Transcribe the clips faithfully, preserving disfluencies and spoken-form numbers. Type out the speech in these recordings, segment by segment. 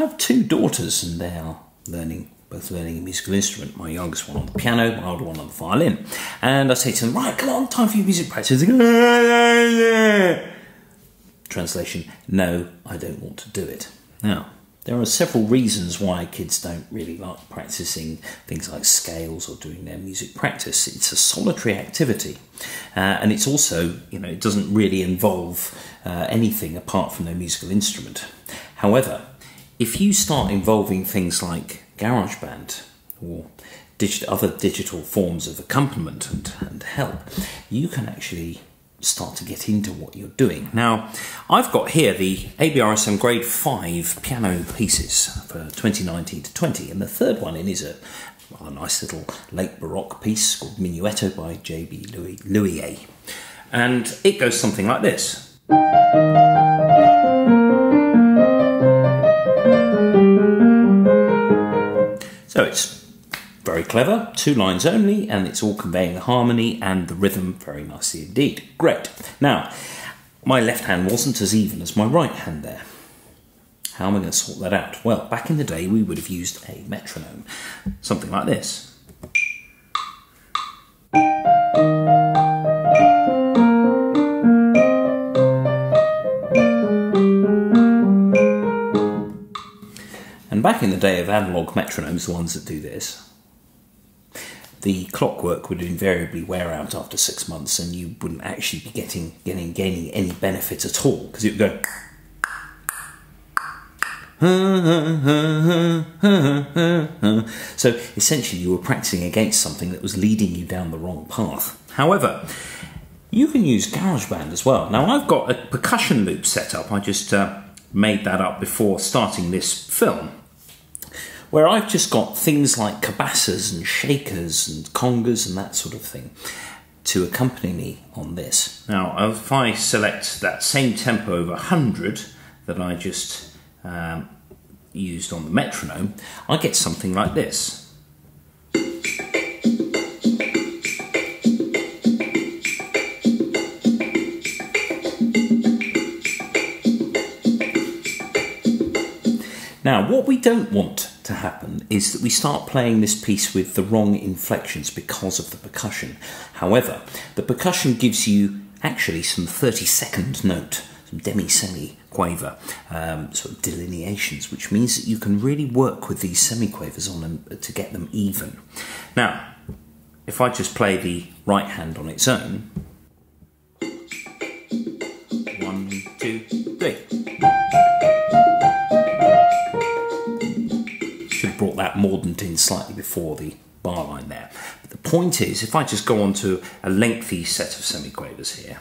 have two daughters and they are learning, both learning a musical instrument. My youngest one on the piano, my older one on the violin. And I say to them, right, come on, time for your music practice. They go, translation, no, I don't want to do it. Now, there are several reasons why kids don't really like practicing things like scales or doing their music practice. It's a solitary activity, uh, and it's also, you know, it doesn't really involve uh, anything apart from their musical instrument. However, if you start involving things like GarageBand or digit other digital forms of accompaniment and, and help, you can actually start to get into what you're doing. Now, I've got here the A B R S M grade five piano pieces for twenty nineteen to twenty, and the third one in is a, well, a nice little late Baroque piece called Minuetto by J B. Louis, Louis. And it goes something like this. So it's very clever, two lines only, and it's all conveying the harmony and the rhythm very nicely indeed. Great. Now, my left hand wasn't as even as my right hand there. How am I going to sort that out? Well, back in the day, we would have used a metronome, something like this. And back in the day of analog metronomes, the ones that do this, the clockwork would invariably wear out after six months and you wouldn't actually be getting, getting gaining any benefit at all, because it would go... So essentially you were practicing against something that was leading you down the wrong path. However, you can use GarageBand as well. Now, I've got a percussion loop set up. I just uh, made that up before starting this film, where I've just got things like cabasses and shakers and congas and that sort of thing to accompany me on this. Now, if I select that same tempo of one hundred that I just um, used on the metronome, I get something like this. Now, what we don't want to happen is that we start playing this piece with the wrong inflections because of the percussion. However, the percussion gives you actually some thirty-second note, some demi-semi-quaver um, sort of delineations, which means that you can really work with these semi-quavers on them to get them even. Now, if I just play the right hand on its own, one, two, three. Brought that mordant in slightly before the bar line there. But the point is, if I just go on to a lengthy set of semiquavers here,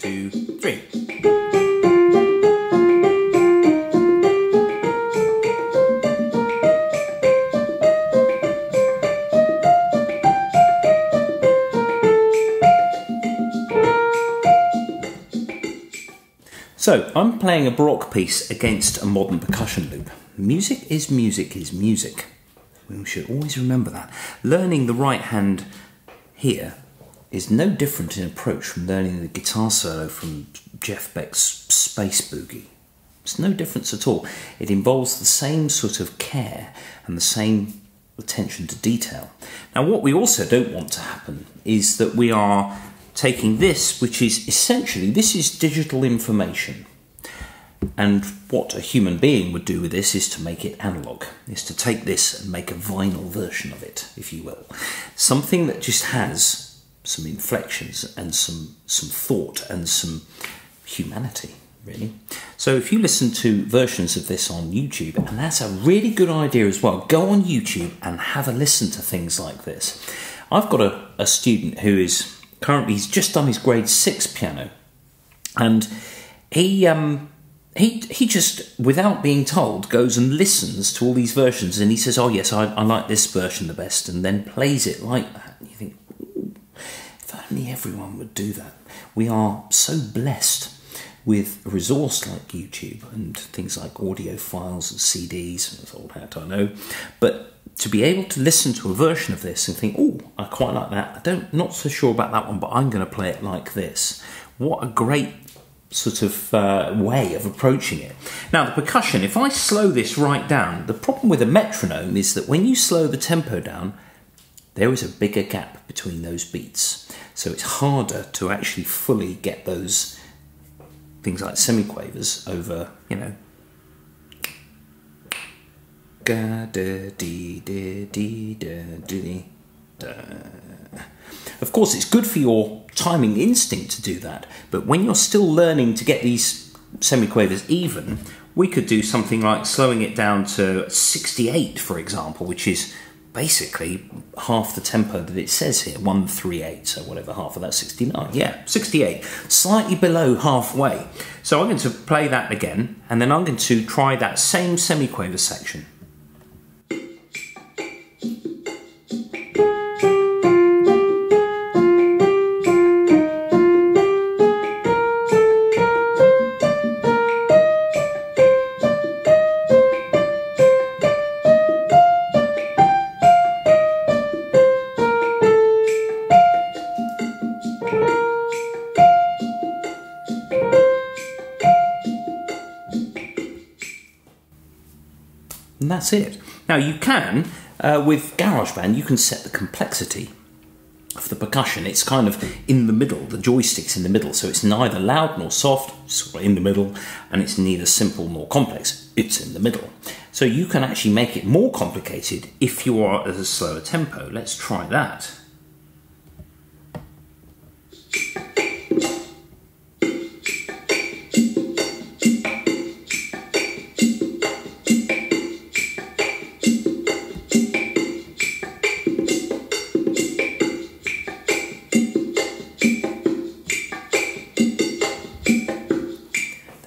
two, three. So I'm playing a Baroque piece against a modern percussion loop. Music is music is music. We should always remember that. Learning the right hand here is no different in approach from learning the guitar solo from Jeff Beck's Space Boogie. It's no difference at all. It involves the same sort of care and the same attention to detail. Now, what we also don't want to happen is that we are taking this, which is essentially, this is digital information. And what a human being would do with this is to make it analogue, is to take this and make a vinyl version of it, if you will. Something that just has some inflections and some, some thought and some humanity, really. So if you listen to versions of this on YouTube, and that's a really good idea as well, go on YouTube and have a listen to things like this. I've got a, a student who is currently, he's just done his grade six piano, and he... um. He, he just, without being told, goes and listens to all these versions and he says, oh yes, I, I like this version the best, and then plays it like that. And you think, if only everyone would do that. We are so blessed with a resource like YouTube and things like audio files and C Ds, and that's old hat, I know. But to be able to listen to a version of this and think, oh, I quite like that. I don't, not so sure about that one, but I'm going to play it like this. What a great sort of uh, way of approaching it. Now the percussion, if I slow this right down, the problem with a metronome is that when you slow the tempo down, there is a bigger gap between those beats. So it's harder to actually fully get those things like semiquavers over, you know. Of course, it's good for your timing instinct to do that, but when you're still learning to get these semiquavers even, we could do something like slowing it down to sixty-eight, for example, which is basically half the tempo that it says here, one three eight, so whatever half of that, sixty-nine, yeah, sixty-eight, slightly below halfway. So I'm going to play that again, and then I'm going to try that same semiquaver section. And that's it. Now you can, uh, with GarageBand, you can set the complexity of the percussion. It's kind of in the middle, the joystick's in the middle, so it's neither loud nor soft, it's in the middle, and it's neither simple nor complex, it's in the middle. So you can actually make it more complicated if you are at a slower tempo. Let's try that.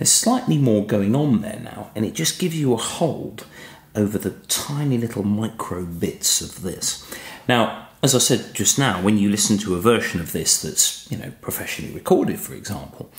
Slightly more going on there now, and it just gives you a hold over the tiny little micro bits of this. Now, as I said just now, when you listen to a version of this that's, you know, professionally recorded, for example,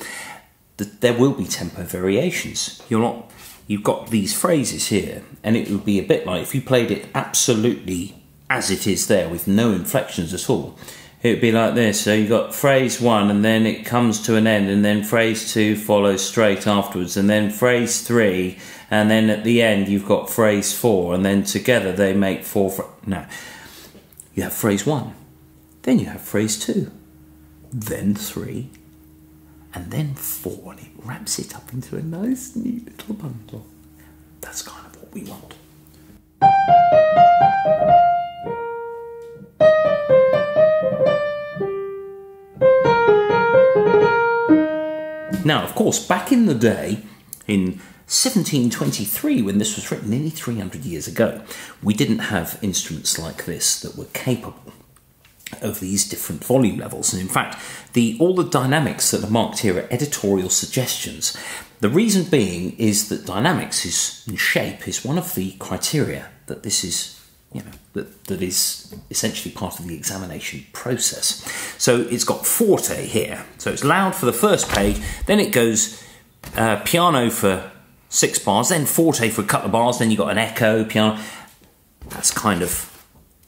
that there will be tempo variations. You're not, you've got these phrases here, and it would be a bit like if you played it absolutely as it is there with no inflections at all. It'd be like this, so you've got phrase one and then it comes to an end, and then phrase two follows straight afterwards, and then phrase three, and then at the end you've got phrase four, and then together they make four. No, you have phrase one, then you have phrase two, then three, and then four, and it wraps it up into a nice neat little bundle. That's kind of what we want. Now, of course, back in the day, in seventeen twenty-three, when this was written, nearly three hundred years ago, we didn't have instruments like this that were capable of these different volume levels. And in fact, the, all the dynamics that are marked here are editorial suggestions. The reason being is that dynamics is, and shape is one of the criteria that this is, you know, that, that is essentially part of the examination process. So it's got forte here. So it's loud for the first page, then it goes uh, piano for six bars, then forte for a couple of bars, then you've got an echo, piano. That's kind of,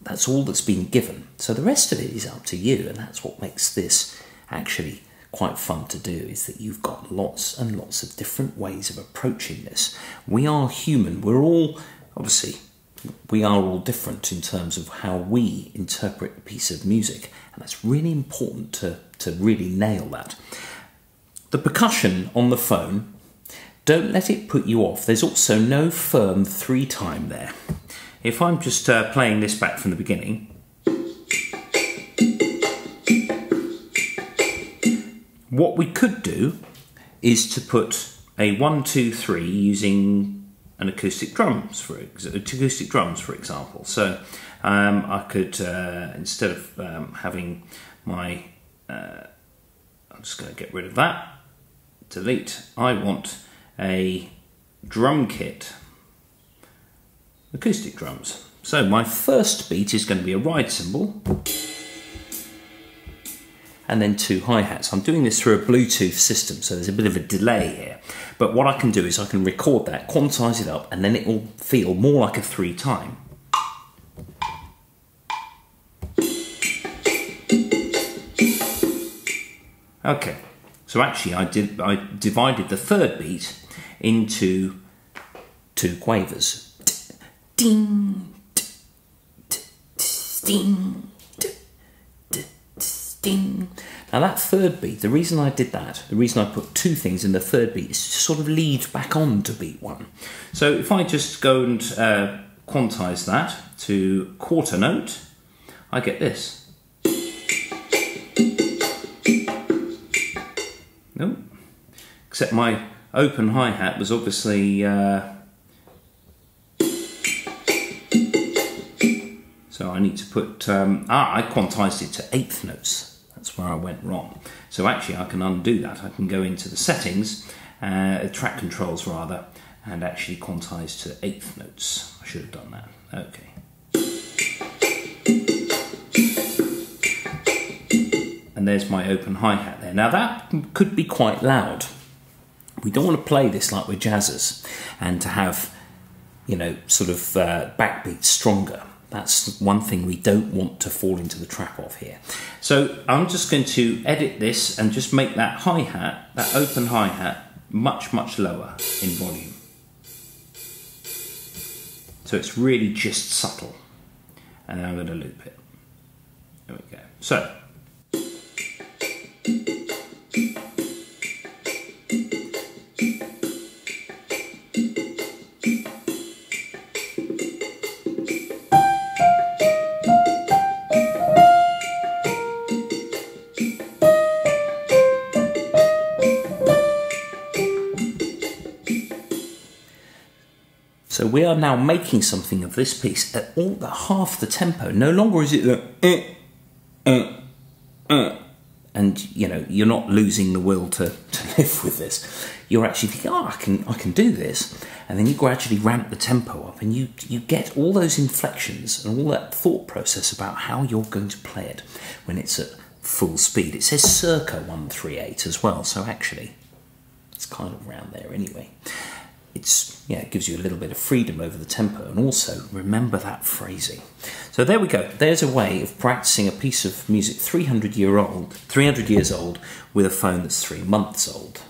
that's all that's been given. So the rest of it is up to you, and that's what makes this actually quite fun to do, is that you've got lots and lots of different ways of approaching this. We are human, we're all, obviously, we are all different in terms of how we interpret a piece of music, and that's really important to, to really nail that. The percussion on the phone, don't let it put you off. There's also no firm three time there. If I'm just uh, playing this back from the beginning, what we could do is to put a one, two, three using and acoustic drums, for acoustic drums, for example. So um, I could, uh, instead of um, having my, uh, I'm just going to get rid of that, delete. I want a drum kit, acoustic drums. So my first beat is going to be a ride cymbal, and then two hi-hats. I'm doing this through a Bluetooth system, so there's a bit of a delay here. But what I can do is I can record that, quantize it up, and then it will feel more like a three time. Okay, So actually I did I divided the third beat into two quavers. Ding, ding, ding. Now that third beat, the reason I did that, the reason I put two things in the third beat is to sort of lead back on to beat one. So if I just go and uh, quantize that to quarter note, I get this. No, except my open hi-hat was obviously, uh, so I need to put, um, ah, I quantized it to eighth notes. That's where I went wrong. So actually I can undo that. I can go into the settings, uh, track controls rather, and actually quantize to eighth notes. I should have done that, okay. And there's my open hi-hat there. Now that could be quite loud. We don't want to play this like we're jazzers and to have, you know, sort of uh, backbeats stronger. That's one thing we don't want to fall into the trap of here. So I'm just going to edit this and just make that hi-hat, that open hi-hat, much, much lower in volume. So it's really just subtle. And then I'm going to loop it. There we go. So. So we are now making something of this piece at all the half the tempo. No longer is it the uh, uh, uh, and you know you're not losing the will to, to live with this. You're actually thinking, oh, I can I can do this, and then you gradually ramp the tempo up, and you you get all those inflections and all that thought process about how you're going to play it when it's at full speed. It says circa one three eight as well, so actually it's kind of around there anyway. It's, yeah, it gives you a little bit of freedom over the tempo, and also remember that phrasing. So there we go. There's a way of practicing a piece of music three hundred year old, three hundred years old, with a phone that's three months old.